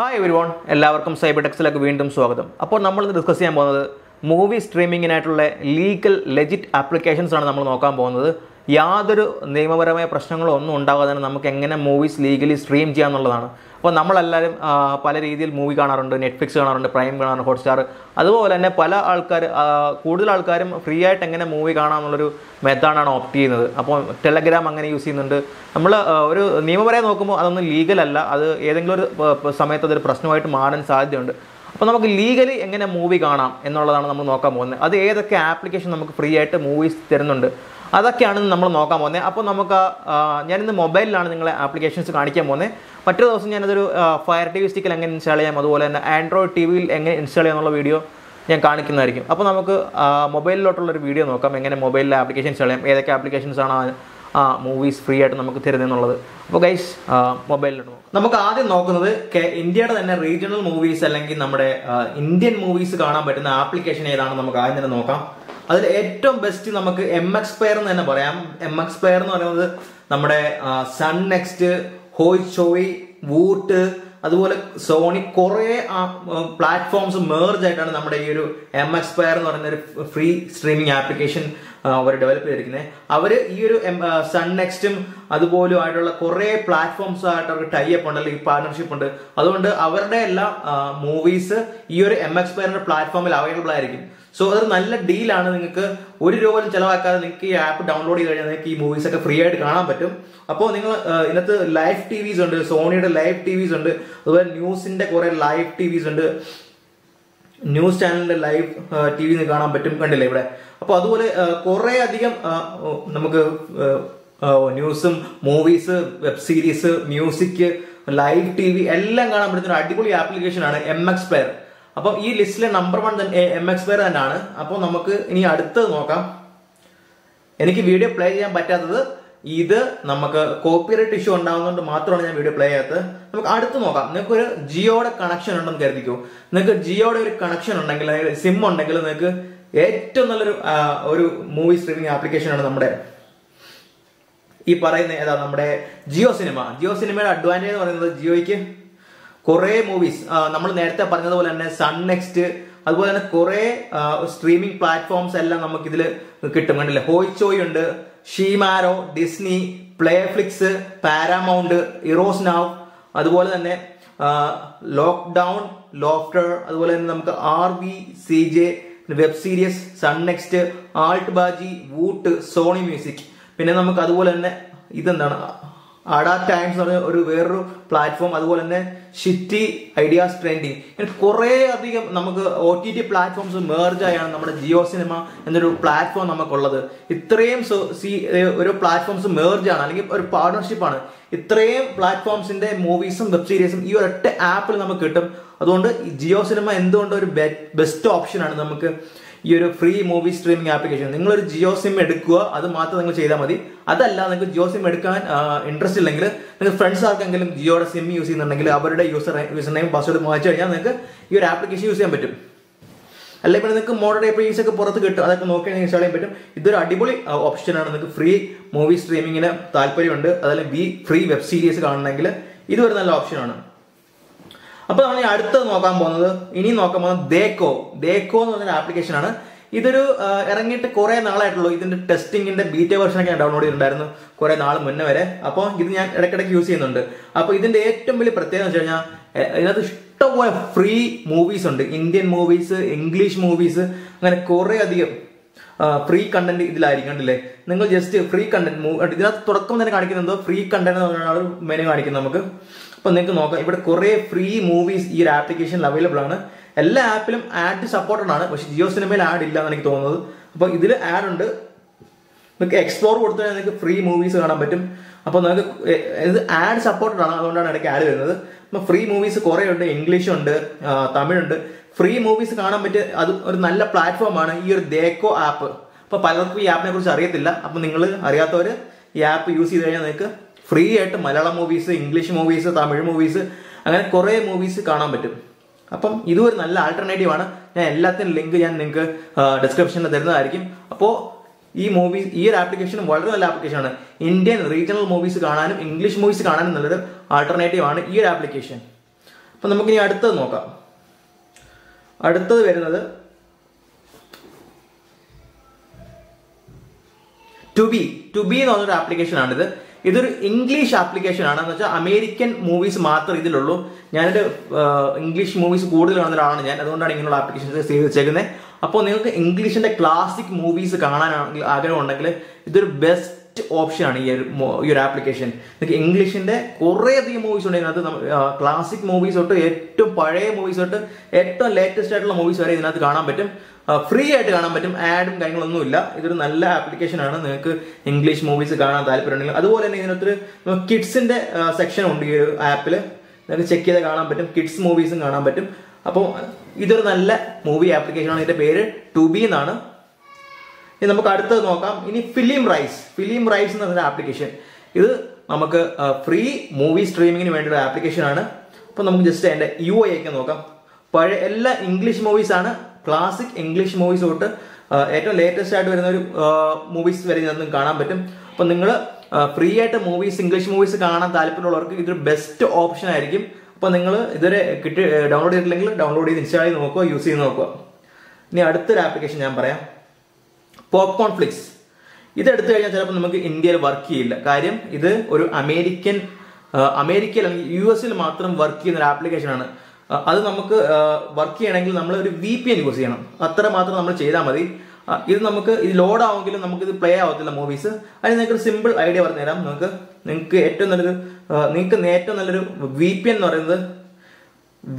Hi everyone, എല്ലാവർക്കും സൈബർടെക്സിലേക്ക് വീണ്ടും സ്വാഗതം. അപ്പോൾ നമ്മൾ ഇന്ന് ഡിസ്കസ് ചെയ്യാൻ പോകുന്നത് മൂവി സ്ട്രീമിംഗിനായിട്ടുള്ള ലീഗൽ ലെജിറ്റ് ആപ്ലിക്കേഷൻസ് ആണ് നമ്മൾ നോക്കാൻ പോകുന്നത്. യാതൊരു നിയമപരമായ പ്രശ്നങ്ങളോ ഒന്നും ഉണ്ടാകാതെ തന്നെ നമുക്ക് എങ്ങനെ മൂവീസ് ലീഗലി സ്ട്രീം ചെയ്യാം എന്നുള്ളതാണ്. അപ്പോൾ നമ്മളെല്ലാവരും പല രീതിയിൽ മൂവി കാണാറുണ്ട്, നെറ്റ്ഫ്ലിക്സ് കാണാറുണ്ട്, പ്രൈം കാണാറുണ്ട്, ഹോട്ട്സ്റ്റാർ, അതുപോലെ തന്നെ പല ആൾക്കാർ കൂടുതൽ ആൾക്കാരും ഫ്രീ ആയിട്ട് എങ്ങനെ മൂവി കാണാമെന്നുള്ളൊരു മെത്തേഡാണ് ഓപ്റ്റ് ചെയ്യുന്നത്. അപ്പോൾ ടെലഗ്രാം അങ്ങനെ യൂസ് ചെയ്യുന്നുണ്ട്. നമ്മൾ ഒരു നിയമപരമായി നോക്കുമ്പോൾ അതൊന്നും ലീഗലല്ല, അത് ഏതെങ്കിലും ഒരു സമയത്ത് അതൊരു പ്രശ്നമായിട്ട് മാറാൻ സാധ്യതയുണ്ട്. അപ്പോൾ നമുക്ക് ലീഗലി എങ്ങനെ മൂവി കാണാം എന്നുള്ളതാണ് നമ്മൾ നോക്കാൻ പോകുന്നത്. അത് ഏതൊക്കെ ആപ്ലിക്കേഷൻ നമുക്ക് ഫ്രീ ആയിട്ട് മൂവീസ് തരുന്നുണ്ട് അതൊക്കെയാണ് നമ്മൾ നോക്കാൻ പോകുന്നത്. അപ്പോൾ നമുക്ക് ഞാനിന്ന് മൊബൈലിലാണ് നിങ്ങളെ ആപ്ലിക്കേഷൻസ് കാണിക്കാൻ പോകുന്നത്. മറ്റൊരു ദിവസം ഞാനതൊരു ഫയർ ടി വി സ്റ്റിക്കിൽ എങ്ങനെ ഇൻസ്റ്റാൾ ചെയ്യാം, അതുപോലെ തന്നെ ആൻഡ്രോയിഡ് ടി വിയിൽ എങ്ങനെ ഇൻസ്റ്റാൾ ചെയ്യാം എന്നുള്ള വീഡിയോ ഞാൻ കാണിക്കുന്നതായിരിക്കും. അപ്പോൾ നമുക്ക് മൊബൈലിലോട്ടുള്ളൊരു വീഡിയോ നോക്കാം, എങ്ങനെ മൊബൈലിലെ ആപ്ലിക്കേഷൻ ഇൻസ്റ്റാൾ ചെയ്യാം, ഏതൊക്കെ ആപ്ലിക്കേഷൻസാണ് മൂവീസ് ഫ്രീ ആയിട്ട് നമുക്ക് തരുന്നതെന്നുള്ളത്. അപ്പോൾ ഗൈസ് മൊബൈലിലോട്ട് നമുക്ക് ആദ്യം നോക്കുന്നത് ഇന്ത്യയുടെ തന്നെ റീജിയണൽ മൂവീസ് അല്ലെങ്കിൽ നമ്മുടെ ഇന്ത്യൻ മൂവീസ് കാണാൻ പറ്റുന്ന ആപ്ലിക്കേഷൻ ഏതാണെന്ന് നമുക്ക് ആദ്യം തന്നെ നോക്കാം. അതിൽ ഏറ്റവും ബെസ്റ്റ് നമുക്ക് MXPlayer എന്ന് തന്നെ പറയാം. MXPlayer എന്ന് പറയുന്നത് നമ്മുടെ സൺ നെക്സ്റ്റ്, ഹോയ്ചോയ്, വൂട്ട്, അതുപോലെ സോണി കുറേ പ്ലാറ്റ്ഫോംസ് മേർജ് ആയിട്ടാണ് നമ്മുടെ ഈ ഒരു MXPlayer എന്ന് പറയുന്ന ഒരു ഫ്രീ സ്ട്രീമിംഗ് ആപ്ലിക്കേഷൻ അവർ ഡെവലപ്പ് ചെയ്തിരിക്കുന്നത്. അവർ ഈ ഒരു സൺ നെക്സ്റ്റും അതുപോലെ ആയിട്ടുള്ള കുറേ പ്ലാറ്റ്ഫോംസ് ആയിട്ട് അവർക്ക് ടൈപ്പ് ഉണ്ട് അല്ലെങ്കിൽ പാർട്ണർഷിപ്പ് ഉണ്ട്. അതുകൊണ്ട് അവരുടെ എല്ലാ മൂവീസ് ഈ ഒരു MXPlayerന്റെ പ്ലാറ്റ്ഫോമിൽ അവൈലബിൾ ആയിരിക്കും. സോ അതൊരു നല്ല ഡീലാണ്. നിങ്ങൾക്ക് ₹1 ചിലവാക്കാതെ നിങ്ങൾക്ക് ഈ ആപ്പ് ഡൗൺലോഡ് ചെയ്ത് കഴിഞ്ഞാൽ നിങ്ങൾക്ക് ഈ മൂവീസ് ഒക്കെ ഫ്രീ ആയിട്ട് കാണാൻ പറ്റും. അപ്പോൾ നിങ്ങൾ ഇതിനകത്ത് ലൈവ് ടി വിസ് ഉണ്ട്, സോണിയുടെ ലൈവ് ടി വിസ് ഉണ്ട്, അതുപോലെ ന്യൂസിന്റെ കുറെ ലൈവ് ടി വിസ് ഉണ്ട്, ന്യൂസ് ചാനലിന്റെ ലൈവ് ടി വി കാണാൻ പറ്റും, കണ്ടില്ലേ ഇവിടെ. അപ്പോൾ അതുപോലെ കുറെ അധികം നമുക്ക് ന്യൂസും movies, web series, music, live T V എല്ലാം കാണാൻ പറ്റുന്ന ഒരു അടിപൊളി ആപ്ലിക്കേഷനാണ് MXPlayer. അപ്പം ഈ ലിസ്റ്റിലെ നമ്പർ 1 തന്നെ MXPlayer തന്നെയാണ്. അപ്പോൾ നമുക്ക് ഇനി അടുത്തത് നോക്കാം. എനിക്ക് വീഡിയോ പ്ലേ ചെയ്യാൻ പറ്റാത്തത് ഇത് നമുക്ക് കോപ്പിറൈറ്റ് ഇഷ്യൂ ഉണ്ടാകുന്നതുകൊണ്ട് മാത്രമാണ് ഞാൻ വീഡിയോ പ്ലേ ചെയ്യാത്തത്. നമുക്ക് അടുത്ത് നോക്കാം. നിങ്ങൾക്ക് ഒരു ജിയോയുടെ കണക്ഷൻ ഉണ്ടെന്ന് കരുതിക്കോ. നിങ്ങൾക്ക് ജിയോയുടെ ഒരു കണക്ഷൻ ഉണ്ടെങ്കിൽ അല്ലെങ്കിൽ സിം ഉണ്ടെങ്കിൽ നിങ്ങൾക്ക് ഏറ്റവും നല്ലൊരു ഒരു മൂവി സ്ട്രീമിംഗ് ആപ്ലിക്കേഷനാണ് നമ്മുടെ ഈ പറയുന്ന ഏതാ നമ്മുടെ JioCinema. JioCinemaയുടെ അഡ്വാൻറ്റേജ് എന്ന് പറയുന്നത് ജിയോയ്ക്ക് കുറെ മൂവീസ് നമ്മൾ നേരത്തെ പറഞ്ഞതുപോലെ തന്നെ സൺ നെക്സ്റ്റ് അതുപോലെ തന്നെ കുറെ സ്ട്രീമിംഗ് പ്ലാറ്റ്ഫോംസ് എല്ലാം നമുക്ക് ഇതിൽ കിട്ടും, കണ്ടില്ലേ. ഹോയ്ചോയ് ഉണ്ട്, Shemaroo, Disney, Playflix, Paramount, Eros now, അതുപോലെ തന്നെ ലോക്ക്ഡൌൺ, ലോഫ്റ്റർ, അതുപോലെ തന്നെ നമുക്ക് RV CJ web series, sun next, alt Balaji, Voot, Sony music, പിന്നെ നമുക്ക് അതുപോലെ തന്നെ ഇതെന്താണ് ആഡാ ടൈംസ് എന്ന് പറഞ്ഞ ഒരു വേറൊരു പ്ലാറ്റ്ഫോം, അതുപോലെ തന്നെ ഷിറ്റി ഐഡിയാസ് ട്രെൻഡിങ്, ഇങ്ങനെ കുറേ അധികം നമുക്ക് OTT പ്ലാറ്റ്ഫോംസ് മേർജ് ആയാണ് നമ്മുടെ JioCinema എന്നൊരു പ്ലാറ്റ്ഫോം നമുക്കുള്ളത്. ഇത്രയും ഒരു പ്ലാറ്റ്ഫോംസ് മേർജ് ആണ് അല്ലെങ്കിൽ ഒരു പാർട്ണർഷിപ്പാണ്. ഇത്രയും പ്ലാറ്റ്ഫോംസിന്റെ മൂവീസും വെബ് സീരീസും ഈ ഒരൊറ്റ ആപ്പിൽ നമുക്ക് കിട്ടും. അതുകൊണ്ട് JioCinema എന്തുകൊണ്ട് ഒരു ബെസ്റ്റ് ഓപ്ഷനാണ് നമുക്ക് ഈ ഒരു ഫ്രീ മൂവി സ്ട്രീമിംഗ് ആപ്ലിക്കേഷൻ. നിങ്ങളൊരു JioSim എടുക്കുക, അത് മാത്രം നിങ്ങൾ ചെയ്താൽ മതി. അതല്ല നിങ്ങൾക്ക് JioSim എടുക്കാൻ ഇൻട്രസ്റ്റ് ഇല്ലെങ്കിൽ നിങ്ങൾ ഫ്രണ്ട്സ് ആർക്കെങ്കിലും ജിയോയുടെ സിം യൂസ് ചെയ്യുന്നുണ്ടെങ്കിൽ അവരുടെ യൂസർ നെയിം പാസ്വേഡ് മാറ്റി കഴിഞ്ഞാൽ നിങ്ങൾക്ക് ഈ ഒരു ആപ്ലിക്കേഷൻ യൂസ് ചെയ്യാൻ പറ്റും. അല്ലെങ്കിൽ പിന്നെ നിങ്ങൾക്ക് മോഡേൺ ആപ്ലിക്കേഷൻസ് ഒക്കെ പുറത്ത് കിട്ടും, അതൊക്കെ നോക്കി ഇൻസ്റ്റാൾ ചെയ്യാൻ പറ്റും. ഇതൊരു അടിപൊളി ഓപ്ഷനാണ്. നിങ്ങൾക്ക് ഫ്രീ മൂവി സ്ട്രീമിങ്ങിന് താല്പര്യമുണ്ട്, അതല്ല ഫ്രീ വെബ് സീരീസ് കാണണമെങ്കിൽ ഇതൊരു നല്ല ഓപ്ഷനാണ്. അപ്പൊ നമ്മൾ അടുത്തത് നോക്കാൻ പോകുന്നത് ദേക്കോ എന്ന് പറഞ്ഞൊരു ആപ്ലിക്കേഷൻ ആണ്. ഇതൊരു ഇറങ്ങിയിട്ട് കുറെ നാളായിട്ടുള്ളൂ. ഇതിന്റെ ടെസ്റ്റിംഗിന്റെ ബീറ്റ വെർഷനൊക്കെ ഞാൻ ഡൗൺലോഡ് ചെയ്തിട്ടുണ്ടായിരുന്നു കുറെ നാൾ മുന്നേ വരെ. അപ്പോൾ ഇത് ഞാൻ ഇടയ്ക്കിടയ്ക്ക് യൂസ് ചെയ്യുന്നുണ്ട്. അപ്പോൾ ഇതിന്റെ ഏറ്റവും വലിയ പ്രത്യേകത എന്ന് വെച്ച് കഴിഞ്ഞാൽ ഇതിനകത്ത് ഇഷ്ടംപോലെ ഫ്രീ മൂവീസ് ഉണ്ട്. ഇന്ത്യൻ മൂവീസ്, ഇംഗ്ലീഷ് മൂവീസ്, അങ്ങനെ കുറെ അധികം ഫ്രീ കണ്ടന്റ് ഇതിലായിരിക്കും, കണ്ടില്ലേ. നിങ്ങൾ ജസ്റ്റ് ഫ്രീ കണ്ടന്റ് ഇതിനകത്ത് തുടക്കം തന്നെ കാണിക്കുന്നുണ്ടോ ഫ്രീ കണ്ടന്റ് എന്ന് പറഞ്ഞാൽ ഒരു മെനു കാണിക്കുന്നത് നമുക്ക്. അപ്പൊ നിങ്ങൾക്ക് നോക്കാം, ഇവിടെ കുറെ ഫ്രീ മൂവീസ് ഈ ഒരു ആപ്ലിക്കേഷനിൽ അവൈലബിൾ ആണ്. എല്ലാ ആപ്പിലും ആഡ് സപ്പോർട്ടഡ് ആണ്, പക്ഷെ JioCinemaയിൽ ആഡ് ഇല്ല എന്ന് എനിക്ക് തോന്നുന്നത്. അപ്പൊ ഇതിൽ ആഡ് ഉണ്ട്. നിങ്ങൾക്ക് എക്സ്പ്ലോർ കൊടുത്തു കഴിഞ്ഞാൽ നിങ്ങൾക്ക് ഫ്രീ മൂവീസ് കാണാൻ പറ്റും. അപ്പൊ നിങ്ങൾക്ക് ഇത് ആഡ് സപ്പോർട്ടഡ് ആണ്, അതുകൊണ്ടാണ് ഇടയ്ക്ക് ആഡ് വരുന്നത്. അപ്പൊ ഫ്രീ മൂവീസ് കുറെ ഉണ്ട്, ഇംഗ്ലീഷ് ഉണ്ട്, തമിഴുണ്ട്. ഫ്രീ മൂവീസ് കാണാൻ പറ്റിയ അത് ഒരു നല്ല പ്ലാറ്റ്ഫോമാണ് ഈ ഒരു ദേക്കോ ആപ്പ്. അപ്പൊ പലർക്കും ഈ ആപ്പിനെ കുറിച്ച് അറിയത്തില്ല. അപ്പൊ നിങ്ങൾ അറിയാത്തവർ ഈ ആപ്പ് യൂസ് ചെയ്ത് കഴിഞ്ഞാൽ നിങ്ങൾക്ക് ഫ്രീ ആയിട്ട് Malayalam movies, English movies, Tamil movies, അങ്ങനെ കുറേ മൂവീസ് കാണാൻ പറ്റും. അപ്പം ഇതും ഒരു നല്ല ആൾട്ടർനേറ്റീവ് ആണ്. ഞാൻ എല്ലാത്തിനും ലിങ്ക് ഞാൻ നിങ്ങൾക്ക് ഡിസ്ക്രിപ്ഷനിൽ തരുന്നതായിരിക്കും. അപ്പോൾ ഈ ഒരു ആപ്ലിക്കേഷൻ വളരെ നല്ല ആപ്ലിക്കേഷനാണ്. ഇന്ത്യൻ റീജിയണൽ മൂവീസ് കാണാനും ഇംഗ്ലീഷ് മൂവീസ് കാണാനും നല്ലൊരു ആൾട്ടർനേറ്റീവ് ആണ് ഈ ഒരു ആപ്ലിക്കേഷൻ. അപ്പോൾ നമുക്ക് ഇനി അടുത്തത് നോക്കാം. അടുത്തത് വരുന്നത് ടു ബി എന്ന് പറഞ്ഞൊരു ആപ്ലിക്കേഷൻ ആണിത്. ഇതൊരു ഇംഗ്ലീഷ് ആപ്ലിക്കേഷൻ ആണ്. എന്ന് വെച്ചാൽ അമേരിക്കൻ മൂവീസ് മാത്രമേ ഇതിലുള്ളൂ. ഞാനൊരു ഇംഗ്ലീഷ് മൂവീസ് കൂടുതൽ കാണുന്ന ഒരാളാണ് ഞാൻ. അതുകൊണ്ടാണ് ഇങ്ങനെയുള്ള ആപ്ലിക്കേഷൻസ് സേവ് വെച്ചേക്കുന്നത്. അപ്പോൾ നിങ്ങൾക്ക് ഇംഗ്ലീഷിന്റെ ക്ലാസിക് മൂവീസ് കാണാനാണെങ്കിൽ ആഗ്രഹമുണ്ടെങ്കിൽ ഇതൊരു ബെസ്റ്റ് ഓപ്ഷനാണ് ഈ ഒരു ആപ്ലിക്കേഷൻ. നിങ്ങൾക്ക് ഇംഗ്ലീഷിന്റെ കുറേ അധികം മൂവീസ് ഉണ്ട് ഇതിനകത്ത്. ക്ലാസിക് മൂവീസ് തൊട്ട് ഏറ്റവും പഴയ മൂവീസ് തൊട്ട് ഏറ്റവും ലേറ്റസ്റ്റ് ആയിട്ടുള്ള മൂവീസ് വരെ ഇതിനകത്ത് കാണാൻ പറ്റും. ഫ്രീ ആയിട്ട് കാണാൻ പറ്റും, ആഡും കാര്യങ്ങളൊന്നും ഇല്ല. ഇതൊരു നല്ല ആപ്ലിക്കേഷനാണ് നിങ്ങൾക്ക് ഇംഗ്ലീഷ് മൂവീസ് കാണാൻ താല്പര്യമുണ്ടെങ്കിൽ. അതുപോലെ തന്നെ ഇതിനകത്തൊരു കിഡ്സിന്റെ സെക്ഷൻ ഉണ്ട്. ഈ ഒരു ആപ്പിൽ നിങ്ങൾക്ക് ചെക്ക് ചെയ്ത് കാണാൻ പറ്റും, കിഡ്സ് മൂവീസും കാണാൻ പറ്റും. അപ്പോൾ ഇതൊരു നല്ല മൂവി ആപ്ലിക്കേഷനാണ്. ഇതിന്റെ പേര് ടു ബി എന്നാണ്. ഇനി നമുക്ക് അടുത്തത് നോക്കാം. ഇനി ഫിലിം റൈസ് എന്ന് പറഞ്ഞ ആപ്ലിക്കേഷൻ. ഇത് നമുക്ക് ഫ്രീ മൂവി സ്ട്രീമിങ്ങിന് വേണ്ടിയുള്ള ആപ്ലിക്കേഷനാണ്. അപ്പോൾ നമുക്ക് ജസ്റ്റ് അതിൻ്റെ UI ഒക്കെ നോക്കാം. പഴയ എല്ലാ ഇംഗ്ലീഷ് മൂവീസാണ്, ക്ലാസിക് ഇംഗ്ലീഷ് മൂവീസ് തൊട്ട് ഏറ്റവും ലേറ്റസ്റ്റ് ആയിട്ട് വരുന്ന ഒരു മൂവീസ് വരെ ഇതിനകത്ത് കാണാൻ പറ്റും. അപ്പോൾ നിങ്ങൾ ഫ്രീ ആയിട്ട് മൂവീസ് ഇംഗ്ലീഷ് മൂവീസ് കാണാൻ താല്പര്യമുള്ളവർക്ക് ഇതൊരു ബെസ്റ്റ് ഓപ്ഷൻ ആയിരിക്കും. അപ്പോൾ നിങ്ങൾ ഇതുവരെ ഡൗൺലോഡ് ചെയ്തിട്ടില്ലെങ്കിൽ ഡൗൺലോഡ് ചെയ്ത് ഇൻസ്റ്റാൾ ചെയ്ത് നോക്കുക, യൂസ് ചെയ്ത് നോക്കുക. ഇനി അടുത്തൊരു ആപ്ലിക്കേഷൻ ഞാൻ പറയാം, പോപ്കോൺഫ്ലിക്സ്. ഇതെടുത്തു കഴിഞ്ഞാൽ ചിലപ്പോൾ നമുക്ക് ഇന്ത്യയിൽ വർക്ക് ചെയ്യില്ല. കാര്യം ഇത് ഒരു അമേരിക്കയിൽ അല്ലെങ്കിൽ US-ൽ മാത്രം വർക്ക് ചെയ്യുന്ന ഒരു ആപ്ലിക്കേഷനാണ്. അത് നമുക്ക് വർക്ക് ചെയ്യണമെങ്കിൽ നമ്മൾ ഒരു VPN യൂസ് ചെയ്യണം. അത്ര മാത്രം നമ്മൾ ചെയ്താൽ മതി. ഇത് നമുക്ക് ഇത് ലോഡ് ആവുമെങ്കിലും നമുക്കിത് പ്ലേ ആവത്തില്ല മൂവീസ്. അതിന് നിങ്ങൾക്കൊരു സിമ്പിൾ ഐഡിയ പറഞ്ഞു തരാം. നിങ്ങൾക്ക് ഏറ്റവും നല്ലൊരു VPN എന്ന് പറയുന്നത്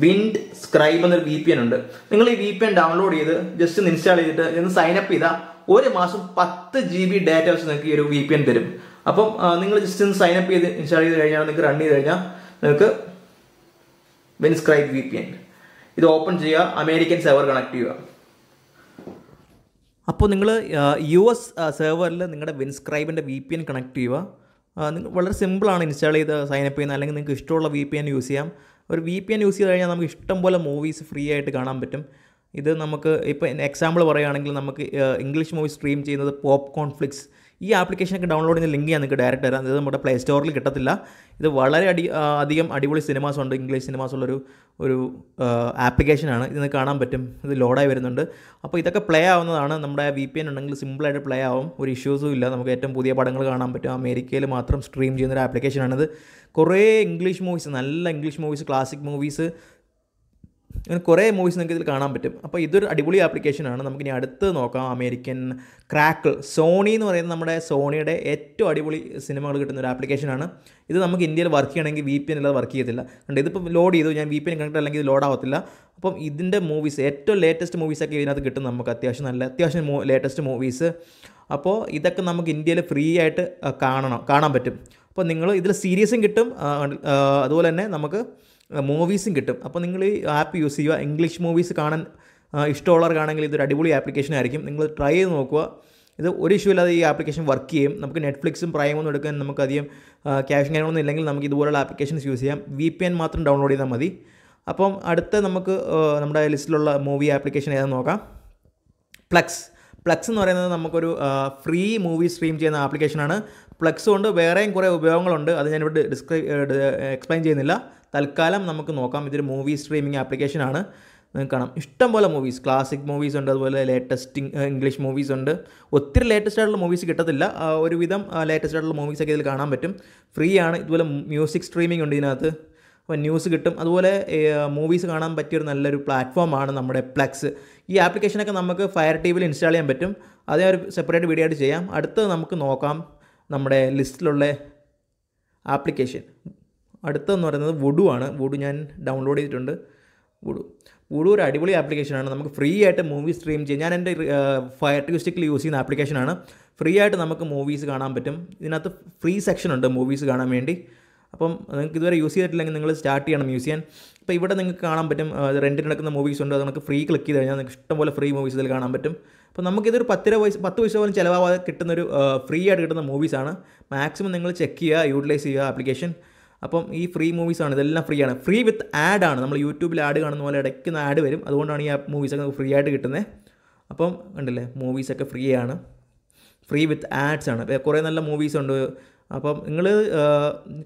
വിൻഡ്സ്ക്രൈബ് എന്നൊരു VPN ഉണ്ട്. നിങ്ങൾ ഈ VPN ഡൗൺലോഡ് ചെയ്ത് ജസ്റ്റ് ഒന്ന് ഇൻസ്റ്റാൾ ചെയ്തിട്ട് ഇന്ന് സൈനപ്പ് ചെയ്താൽ ഒരു മാസം 10 GB ഡാറ്റ വെച്ച് നിങ്ങൾക്ക് ഈ ഒരു VPN തരും. അപ്പം നിങ്ങൾ ജസ്റ്റ് ഒന്ന് സൈനപ്പ് ചെയ്ത് ഇൻസ്റ്റാൾ ചെയ്ത് കഴിഞ്ഞാൽ നിങ്ങൾക്ക് റൺ ചെയ്ത് കഴിഞ്ഞാൽ നിങ്ങൾക്ക് വിൻസ്ക്രൈബ് VPN ഇത് ഓപ്പൺ ചെയ്യുക, അമേരിക്കൻ സെർവർ കണക്ട് ചെയ്യുക. അപ്പോൾ നിങ്ങൾ US സെർവറിൽ നിങ്ങളുടെ വിൻസ്ക്രൈബിൻ്റെ VPN കണക്ട് ചെയ്യുക. വളരെ സിമ്പിളാണ് ഇൻസ്റ്റാൾ ചെയ്ത് സൈനപ്പ് ചെയ്യുന്നത്. അല്ലെങ്കിൽ നിങ്ങൾക്ക് ഇഷ്ടമുള്ള VPN യൂസ് ചെയ്യാം. ഒരു VPN യൂസ് ചെയ്ത് കഴിഞ്ഞാൽ നമുക്ക് ഇഷ്ടം പോലെ മൂവീസ് ഫ്രീ ആയിട്ട് കാണാൻ പറ്റും. ഇത് നമുക്ക് ഇപ്പോൾ എക്സാമ്പിൾ പറയുകയാണെങ്കിൽ നമുക്ക് ഇംഗ്ലീഷ് മൂവി സ്ട്രീം ചെയ്യുന്നത് പോപ്കോൺഫ്ലിക്സ് ഈ ആപ്ലിക്കേഷനൊക്കെ ഡൗൺലോഡ് ചെയ്യുന്ന ലിങ്ക് ഞാൻ നിങ്ങൾക്ക് ഡയറക്റ്റ് തരാം. ഇത് നമ്മുടെ Play Store-ൽ കിട്ടത്തില്ല. ഇത് വളരെ അധികം അടിപൊളി സിനിമാസ് ഉണ്ട്, ഇംഗ്ലീഷ് സിനിമാസ് ഉള്ളൊരു ആപ്ലിക്കേഷനാണ്. ഇതിന് കാണാൻ പറ്റും, ഇത് ലോഡായി വരുന്നുണ്ട്. അപ്പോൾ ഇതൊക്കെ പ്ലേ ആവുന്നതാണ്. നമ്മുടെ VPN ഉണ്ടെങ്കിൽ സിമ്പിളായിട്ട് പ്ലേ ആവും, ഒരു ഇഷ്യൂസും ഇല്ല. നമുക്ക് ഏറ്റവും പുതിയ പടങ്ങൾ കാണാൻ പറ്റും. അമേരിക്കയിൽ മാത്രം സ്ട്രീം ചെയ്യുന്നൊരു ആപ്ലിക്കേഷനാണിത്. കുറേ ഇംഗ്ലീഷ് മൂവീസ്, നല്ല ഇംഗ്ലീഷ് മൂവീസ്, ക്ലാസിക് മൂവീസ്, അങ്ങനെ കുറേ മൂവീസ് നിങ്ങൾക്ക് ഇതിൽ കാണാൻ പറ്റും. അപ്പോൾ ഇതൊരു അടിപൊളി ആപ്ലിക്കേഷനാണ്. നമുക്കിനി അടുത്ത് നോക്കാം, അമേരിക്കൻ ക്രാക്കിൾ. സോണി എന്ന് പറയുന്നത് നമ്മുടെ സോണിയുടെ ഏറ്റവും അടിപൊളി സിനിമകൾ കിട്ടുന്ന ഒരു ആപ്ലിക്കേഷനാണ്. ഇത് നമുക്ക് ഇന്ത്യയിൽ വർക്ക് ചെയ്യണമെങ്കിൽ VPN ഇല്ലാതെ വർക്ക് ചെയ്യത്തില്ല. കണ്ട് ഇതിപ്പോൾ ലോഡ് ചെയ്തു, ഞാൻ VPN കണക്ട് അല്ലെങ്കിൽ ഇത് ലോഡാവത്തില്ല. അപ്പം ഇതിൻ്റെ മൂവീസ് ഏറ്റവും ലേറ്റസ്റ്റ് മൂവീസൊക്കെ ഇതിനകത്ത് കിട്ടും. നമുക്ക് അത്യാവശ്യം ലേറ്റസ്റ്റ് മൂവീസ്. അപ്പോൾ ഇതൊക്കെ നമുക്ക് ഇന്ത്യയിൽ ഫ്രീ ആയിട്ട് കാണാൻ പറ്റും. അപ്പോൾ നിങ്ങൾ ഇതിൽ സീരീസും കിട്ടും, അതുപോലെ തന്നെ നമുക്ക് മൂവീസും കിട്ടും. അപ്പോൾ നിങ്ങൾ ഈ ആപ്പ് യൂസ് ചെയ്യുക. ഇംഗ്ലീഷ് മൂവീസ് കാണാൻ ഇഷ്ടമുള്ളവർക്കാണെങ്കിൽ ഇതൊരു അടിപൊളി ആപ്ലിക്കേഷൻ ആയിരിക്കും. നിങ്ങൾ ട്രൈ ചെയ്ത് നോക്കുക. ഇത് ഒരു ഇഷ്യൂ ഇല്ലാതെ ഈ ആപ്ലിക്കേഷൻ വർക്ക് ചെയ്യും. നമുക്ക് നെറ്റ്ഫ്ലിക്സും പ്രൈമൊന്നും എടുക്കാൻ നമുക്ക് അധികം ക്യാഷും കാര്യങ്ങളൊന്നും ഇല്ലെങ്കിൽ നമുക്ക് ഇതുപോലുള്ള ആപ്ലിക്കേഷൻസ് യൂസ് ചെയ്യാം. VPN മാത്രം ഡൗൺലോഡ് ചെയ്താൽ മതി. അപ്പം അടുത്ത നമുക്ക് നമ്മുടെ ലിസ്റ്റിലുള്ള മൂവി ആപ്ലിക്കേഷൻ ഏതാണെന്ന് നോക്കാം. പ്ലക്സ് എന്ന് പറയുന്നത് നമുക്കൊരു ഫ്രീ മൂവി സ്ട്രീം ചെയ്യുന്ന ആപ്ലിക്കേഷനാണ്. പ്ലക്സ് കൊണ്ട് വേറെയും കുറേ ഉപയോഗങ്ങളുണ്ട്, അത് ഞാനിവിടെ എക്സ്പ്ലെയിൻ ചെയ്യുന്നില്ല. തൽക്കാലം നമുക്ക് നോക്കാം. ഇതൊരു മൂവി സ്ട്രീമിംഗ് ആപ്ലിക്കേഷനാണ്. നിങ്ങൾക്ക് കാണാം ഇഷ്ടംപോലെ മൂവീസ്, ക്ലാസിക് മൂവീസ് ഉണ്ട്, അതുപോലെ ലേറ്റസ്റ്റ് ഇംഗ്ലീഷ് മൂവീസ് ഉണ്ട്. ഒത്തിരി ലേറ്റസ്റ്റ് ആയിട്ടുള്ള മൂവീസ് കിട്ടത്തില്ല, ഒരുവിധം ലേറ്റസ്റ്റ് ആയിട്ടുള്ള മൂവീസൊക്കെ ഇതിൽ കാണാൻ പറ്റും. ഫ്രീ ആണ്. ഇതുപോലെ മ്യൂസിക് സ്ട്രീമിംഗ് ഉണ്ട് ഇതിനകത്ത്, അപ്പോൾ ന്യൂസ് കിട്ടും. അതുപോലെ മൂവീസ് കാണാൻ പറ്റിയൊരു നല്ലൊരു പ്ലാറ്റ്ഫോമാണ് നമ്മുടെ പ്ലക്സ്. ഈ ആപ്ലിക്കേഷനൊക്കെ നമുക്ക് Fire TV-ൽ ഇൻസ്റ്റാൾ ചെയ്യാൻ പറ്റും. അതേ ഒരു സെപ്പറേറ്റ് വീഡിയോ ആയിട്ട് ചെയ്യാം. അടുത്തത് നമുക്ക് നോക്കാം നമ്മുടെ ലിസ്റ്റിലുള്ള ആപ്ലിക്കേഷൻ. അടുത്തതെന്ന് പറയുന്നത് വുഡു ആണ്. വുഡു ഞാൻ ഡൗൺലോഡ് ചെയ്തിട്ടുണ്ട്. വുഡു ഒരു അടിപൊളി ആപ്ലിക്കേഷനാണ്. നമുക്ക് ഫ്രീ ആയിട്ട് മൂവി സ്ട്രീം ചെയ്യാം. ഞാൻ എൻ്റെ Fire TV Stick-ൽ യൂസ് ചെയ്യുന്ന ആപ്ലിക്കേഷനാണ്. ഫ്രീ ആയിട്ട് നമുക്ക് മൂവീസ് കാണാൻ പറ്റും. ഇതിനകത്ത് ഫ്രീ സെക്ഷൻ ഉണ്ട് മൂവീസ് കാണാൻ വേണ്ടി. അപ്പം നിങ്ങൾക്ക് ഇതുവരെ യൂസ് ചെയ്തിട്ടില്ലെങ്കിൽ നിങ്ങൾ സ്റ്റാർട്ട് ചെയ്യണം യൂസ് ചെയ്യാൻ. അപ്പോൾ ഇവിടെ നിങ്ങൾക്ക് കാണാൻ പറ്റും റെൻറ്റിന് നടക്കുന്ന മൂവീസ് ഉണ്ട്. അത് നമുക്ക് ഫ്രീ ക്ലിക്ക് ചെയ്ത് കഴിഞ്ഞാൽ നിങ്ങൾക്ക് ഇഷ്ടംപോലെ ഫ്രീ മൂവീസ് ഇതിൽ കാണാൻ പറ്റും. അപ്പോൾ നമുക്കിതൊരു 10 പൈസ പോലും ചിലവാകാതെ കിട്ടുന്നൊരു ഫ്രീ ആയിട്ട് കിട്ടുന്ന മൂവീസാണ്. മാക്സിമം നിങ്ങൾ ചെക്ക് ചെയ്യുക, യൂട്ടിലൈസ് ചെയ്യുക ആപ്ലിക്കേഷൻ. അപ്പം ഈ ഫ്രീ മൂവീസാണ്, ഇതെല്ലാം ഫ്രീ ആണ്. ഫ്രീ വിത്ത് ആഡ് ആണ്. നമ്മൾ യൂട്യൂബിൽ ആഡ് കാണുന്ന പോലെ ഇടയ്ക്കുന്ന ആഡ് വരും, അതുകൊണ്ടാണ് ഈ മൂവീസൊക്കെ ഫ്രീ ആയിട്ട് കിട്ടുന്നത്. അപ്പം കണ്ടില്ലേ, മൂവീസൊക്കെ ഫ്രീ ആണ്, ഫ്രീ വിത്ത് ആഡ്സ് ആണ്. കുറേ നല്ല മൂവീസ് ഉണ്ട്. അപ്പം നിങ്ങൾ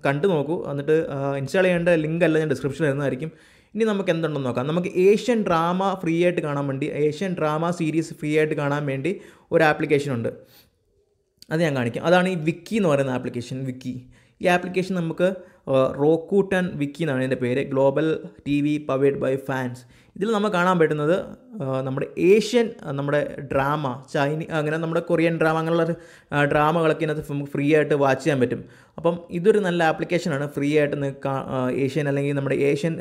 കണ്ടു നോക്കൂ. എന്നിട്ട് ഇൻസ്റ്റാൾ ചെയ്യേണ്ട ലിങ്ക് എല്ലാം ഞാൻ ഡിസ്ക്രിപ്ഷനിൽ തരുന്നതായിരിക്കും. ഇനി നമുക്ക് എന്തുണ്ടെന്ന് നോക്കാം. നമുക്ക് ഏഷ്യൻ ഡ്രാമ ഫ്രീ ആയിട്ട് കാണാൻ വേണ്ടി, ഏഷ്യൻ ഡ്രാമ സീരീസ് ഫ്രീ ആയിട്ട് കാണാൻ വേണ്ടി ഒരു ആപ്ലിക്കേഷൻ ഉണ്ട്. അത് ഞാൻ കാണിക്കാം. അതാണ് ഈ വിക്കി എന്ന് പറയുന്ന ആപ്ലിക്കേഷൻ. വിക്കി, ഈ ആപ്ലിക്കേഷൻ നമുക്ക് റോക്കൂട്ടൻ വിക്കി എന്നാണ് ഇതിൻ്റെ പേര്. Global T V powered by fans. ഇതിൽ നമ്മൾ കാണാൻ പറ്റുന്നത് നമ്മുടെ ഏഷ്യൻ, നമ്മുടെ ഡ്രാമ, ചൈനീസ്, അങ്ങനെ നമ്മുടെ കൊറിയൻ ഡ്രാമ, അങ്ങനെയുള്ള ഡ്രാമകളൊക്കെ ഇതിനകത്ത് നമുക്ക് ഫ്രീ ആയിട്ട് വാച്ച് ചെയ്യാൻ പറ്റും. അപ്പം ഇതൊരു നല്ല ആപ്ലിക്കേഷനാണ്. ഫ്രീ ആയിട്ട് നിങ്ങൾക്ക് ഏഷ്യൻ അല്ലെങ്കിൽ നമ്മുടെ ഏഷ്യൻ,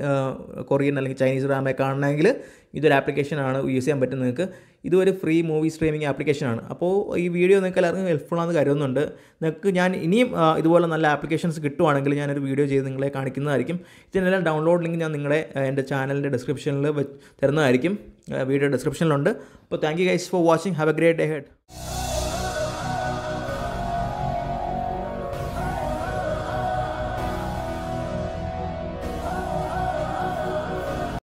കൊറിയൻ അല്ലെങ്കിൽ ചൈനീസ് ഡ്രാമയെ കാണണമെങ്കിൽ ഇതൊരു ആപ്ലിക്കേഷനാണ് യൂസ് ചെയ്യാൻ പറ്റുന്നത് നിങ്ങൾക്ക്. ഇതൊരു ഫ്രീ മൂവി സ്ട്രീമിംഗ് ആപ്ലിക്കേഷനാണ്. അപ്പോൾ ഈ വീഡിയോ നിങ്ങൾക്ക് എല്ലാവർക്കും ഹെൽപ്ഫുള്ളാണെന്ന് കരുതുന്നുണ്ട്. നിങ്ങൾക്ക് ഞാൻ ഇനിയും ഇതുപോലെ നല്ല ആപ്ലിക്കേഷൻസ് കിട്ടുവാണെങ്കിൽ ഞാനൊരു വീഡിയോ ചെയ്ത് നിങ്ങളെ കാണിക്കുന്നതായിരിക്കും. ഇതിനെല്ലാം ഡൗൺലോഡ് ലിങ്ക് ഞാൻ നിങ്ങളുടെ എൻ്റെ ചാനലിൻ്റെ ഡിസ്ക്രിപ്ഷനിൽ തരുന്നതായിരിക്കും. വീഡിയോ ഡിസ്ക്രിപ്ഷനിലുണ്ട്. അപ്പോൾ thank you guys for watching. Have a great day head.